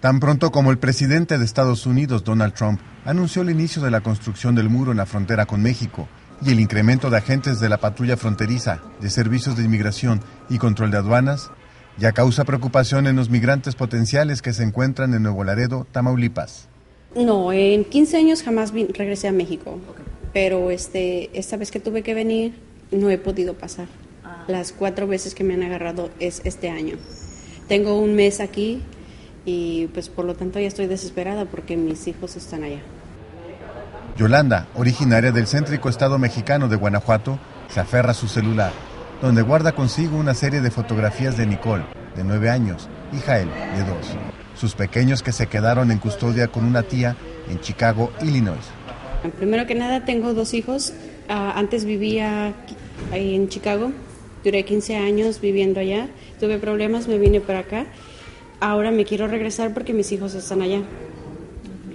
Tan pronto como el presidente de Estados Unidos, Donald Trump, anunció el inicio de la construcción del muro en la frontera con México y el incremento de agentes de la patrulla fronteriza, de servicios de inmigración y control de aduanas, ya causa preocupación en los migrantes potenciales que se encuentran en Nuevo Laredo, Tamaulipas. No, en 15 años jamás regresé a México, pero esta vez que tuve que venir no he podido pasar. Las 4 veces que me han agarrado es este año. Tengo un mes aquí y pues por lo tanto ya estoy desesperada porque mis hijos están allá. Yolanda, originaria del céntrico estado mexicano de Guanajuato, se aferra a su celular, donde guarda consigo una serie de fotografías de Nicole, de 9 años, y Jael, de 2. Sus pequeños que se quedaron en custodia con una tía en Chicago, Illinois. Primero que nada, tengo 2 hijos. Antes vivía ahí en Chicago. Duré 15 años viviendo allá. Tuve problemas, me vine para acá. Ahora me quiero regresar porque mis hijos están allá.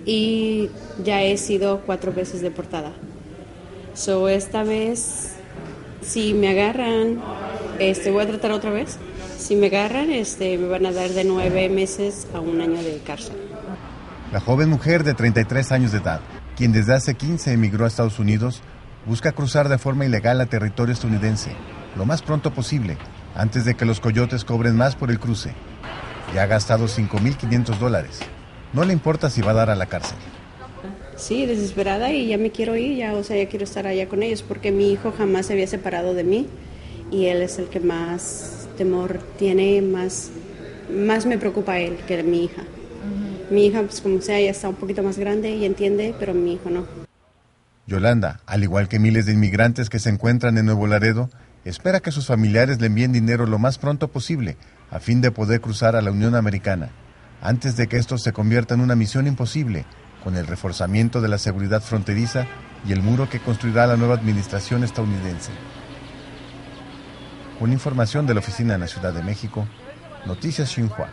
Y ya he sido 4 veces deportada. So, esta vez, si me agarran, voy a tratar otra vez. Si me agarran, me van a dar de 9 meses a un año de cárcel. La joven mujer de 33 años de edad, quien desde hace 15 emigró a Estados Unidos, busca cruzar de forma ilegal a territorio estadounidense lo más pronto posible, antes de que los coyotes cobren más por el cruce. Ya ha gastado $5,500. No le importa si va a dar a la cárcel. Sí, desesperada y ya me quiero ir, ya quiero estar allá con ellos porque mi hijo jamás se había separado de mí y él es el que más temor tiene, más me preocupa él que mi hija. Mi hija, pues como sea, ya está un poquito más grande y entiende, pero mi hijo no. Yolanda, al igual que miles de inmigrantes que se encuentran en Nuevo Laredo, espera que sus familiares le envíen dinero lo más pronto posible a fin de poder cruzar a la Unión Americana, antes de que esto se convierta en una misión imposible, con el reforzamiento de la seguridad fronteriza y el muro que construirá la nueva administración estadounidense. Con información de la oficina en la Ciudad de México, Noticias Xinhua.